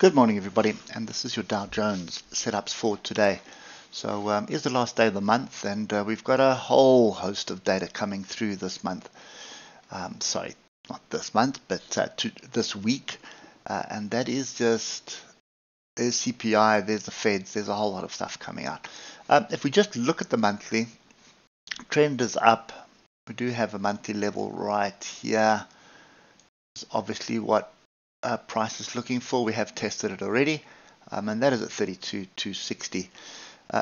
Good morning everybody, and this is your Dow Jones setups for today. So it's the last day of the month, and we've got a whole host of data coming through this month. Sorry, not this month, but this week, and that is just there's CPI, there's the Feds, there's a whole lot of stuff coming out. If we just look at the monthly, trend is up. We do have a monthly level right here. It's obviously what price is looking for. We have tested it already, and that is at 32,260.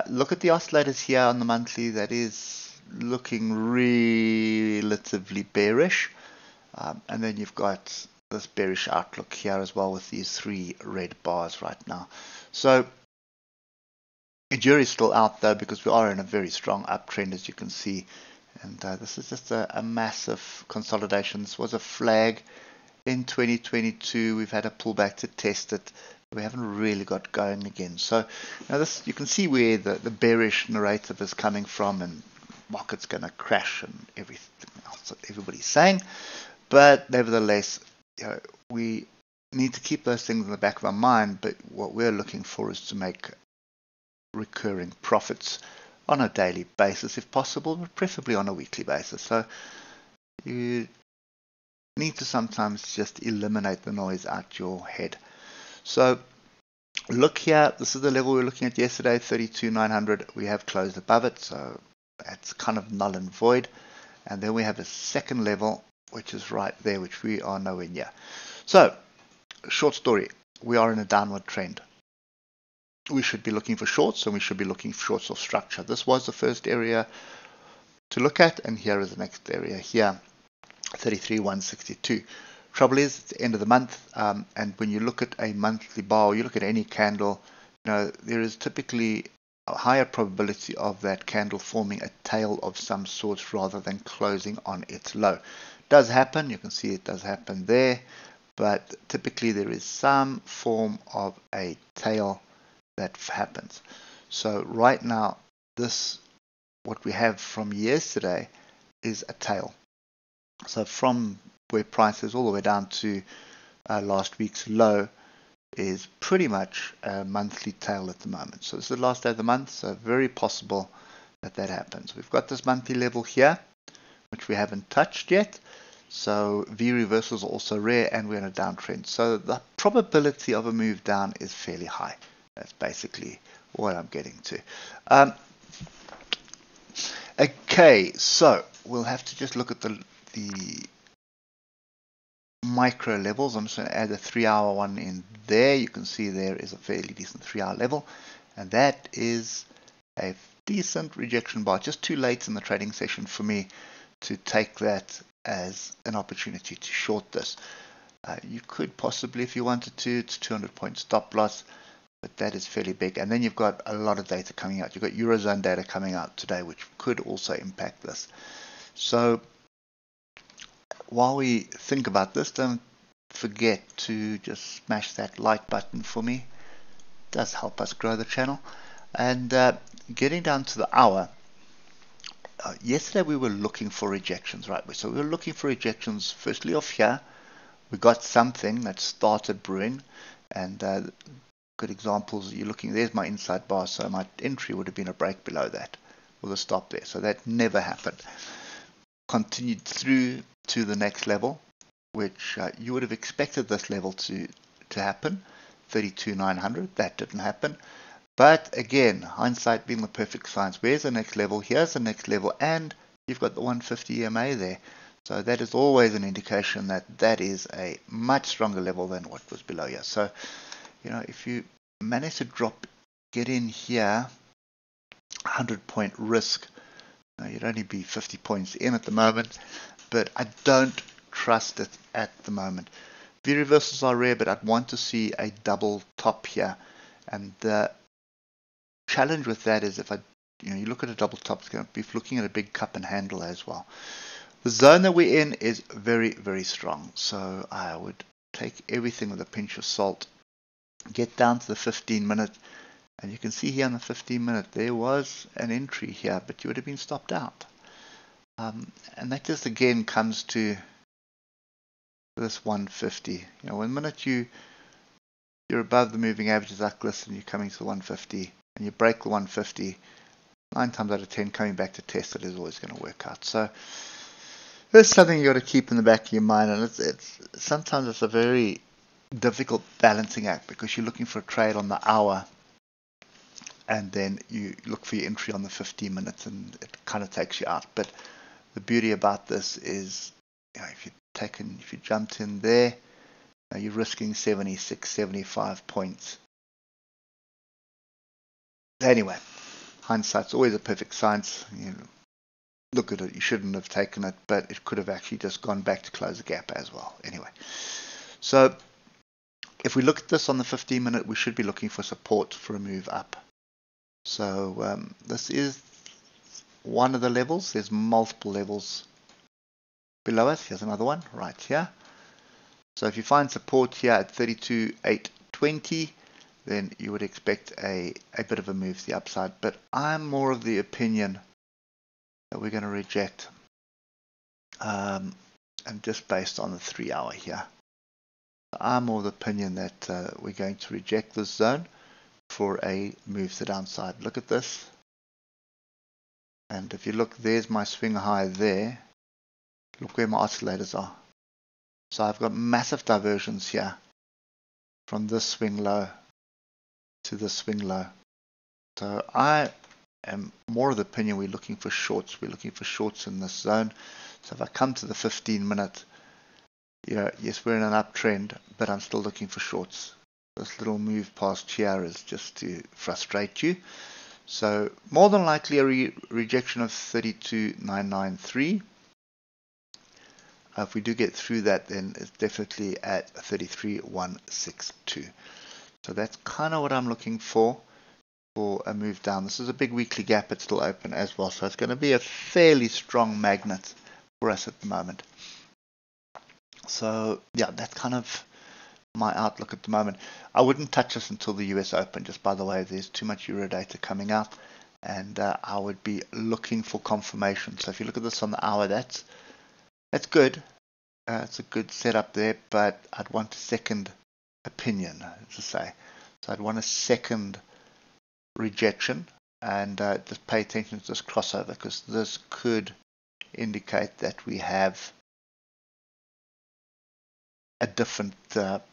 Look at the oscillators here on the monthly. That is looking relatively bearish, and then you've got this bearish outlook here as well with these three red bars right now. So the jury's still out though, because we are in a very strong uptrend, as you can see, and this is just a massive consolidation. This was a flag. In 2022, we've had a pullback to test it. We haven't really got going again. So now this, you can see where the bearish narrative is coming from, and market's going to crash and everything else that everybody's saying. But nevertheless, you know, we need to keep those things in the back of our mind. But what we're looking for is to make recurring profits on a daily basis, if possible, but preferably on a weekly basis. So you need to sometimes just eliminate the noise out your head. So look here, this is the level we were looking at yesterday, 32,900. We have closed above it, so it's kind of null and void. And then we have a second level, which is right there, which we are nowhere near. So short story, we are in a downward trend. We should be looking for shorts, and we should be looking for shorts of structure. This was the first area to look at, and here is the next area here. 33,162. Trouble is, it's the end of the month, and when you look at a monthly bar, or you look at any candle, you know, there is typically a higher probability of that candle forming a tail of some sort rather than closing on its low. It does happen, you can see it does happen there, but typically there is some form of a tail that happens. So right now, this, what we have from yesterday, is a tail. So from where price is all the way down to last week's low is pretty much a monthly tail at the moment. So this is the last day of the month, so very possible that that happens. We've got this monthly level here, which we haven't touched yet. So V reversals are also rare, and we're in a downtrend. So the probability of a move down is fairly high. That's basically what I'm getting to. Okay, so we'll have to just look at the micro levels. I'm just going to add a 3-hour one in there. You can see there is a fairly decent 3-hour level, and that is a decent rejection bar. Just too late in the trading session for me to take that as an opportunity to short this. You could possibly, if you wanted to, it's 200 point stop loss, but that is fairly big. And then you've got a lot of data coming out. You've got Eurozone data coming out today, which could also impact this. So while we think about this, don't forget to just smash that like button for me. It does help us grow the channel. And getting down to the hour, yesterday we were looking for rejections, right? So we were looking for rejections firstly off here. We got something that started brewing, and good examples, you're looking, there's my inside bar, so my entry would have been a break below that with a stop there, so that never happened. Continued through to the next level, which you would have expected this level to happen, 32,900. That didn't happen, but again, hindsight being the perfect science. Where's the next level? Here's the next level, and you've got the 150 EMA there, so that is always an indication that that is a much stronger level than what was below here. So you know, if you manage to drop, get in here, 100 point risk. Now, you'd only be 50 points in at the moment, but I don't trust it at the moment. V reversals are rare, but I'd want to see a double top here, and the challenge with that is if you look at a double top, it's going to be looking at a big cup and handle as well. The zone that we're in is very, very strong, so I would take everything with a pinch of salt. Get down to the 15-minute, and you can see here on the 15-minute there was an entry here, but you would have been stopped out. And that just again comes to this 150. You know, one minute you you're above the moving averages like this and you're coming to the 150 and you break the 150, 9 times out of 10 coming back to test it is always going to work out. So there's something you got to keep in the back of your mind, and it's sometimes a very difficult balancing act because you're looking for a trade on the hour and then you look for your entry on the 15 minutes and it kind of takes you out. But the beauty about this is, you know, if you jumped in there, you're risking 76, 75 points. Anyway, hindsight's always a perfect science. You look at it, you shouldn't have taken it, but it could have actually just gone back to close the gap as well. Anyway, so if we look at this on the 15 minute, we should be looking for support for a move up. So this is one of the levels. There's multiple levels below us. Here's another one right here. So if you find support here at 32,820, then you would expect a bit of a move to the upside. But I'm more of the opinion that we're going to reject, and just based on the 3 hour here. I'm more of the opinion that we're going to reject this zone for a move to the downside. Look at this. And if you look, there's my swing high there. Look where my oscillators are. So I've got massive diversions here from this swing low to this swing low. So I am more of the opinion we're looking for shorts. We're looking for shorts in this zone. So if I come to the 15 minute, you know, yes, we're in an uptrend, but I'm still looking for shorts. This little move past here is just to frustrate you. So more than likely a rejection of 32,993. If we do get through that, then it's definitely at 33,162. So that's kind of what I'm looking for a move down. This is a big weekly gap. It's still open as well. So it's going to be a fairly strong magnet for us at the moment. So yeah, that's kind of my outlook at the moment. I wouldn't touch this until the US Open, just by the way. There's too much Euro data coming out, and I would be looking for confirmation. So if you look at this on the hour, that's good. It's a good setup there, but I'd want a second opinion, as I say. So I'd want a second rejection, and just pay attention to this crossover, because this could indicate that we have a different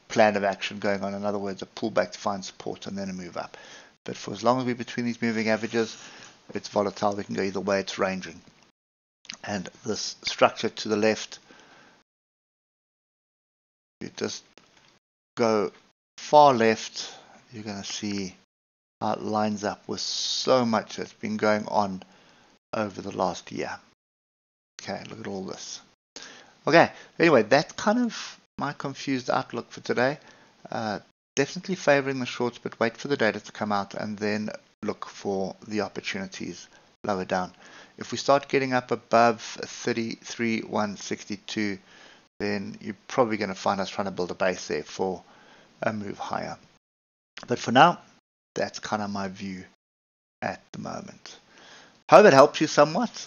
plan of action going on. In other words, a pullback to find support and then a move up. But for as long as we're between these moving averages, it's volatile. We can go either way. It's ranging. And this structure to the left, you just go far left, you're going to see how it lines up with so much that's been going on over the last year. Okay, look at all this. Okay, anyway, that's kind of my confused outlook for today. Definitely favoring the shorts, but wait for the data to come out and then look for the opportunities lower down. If we start getting up above 33,162, then you're probably going to find us trying to build a base there for a move higher. But for now, that's kind of my view at the moment. Hope it helps you somewhat.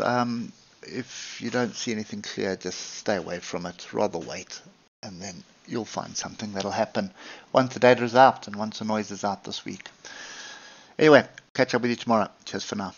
If you don't see anything clear, just stay away from it, rather wait, and then you'll find something that'll happen once the data is out and once the noise is out this week. Anyway, catch up with you tomorrow. Cheers for now.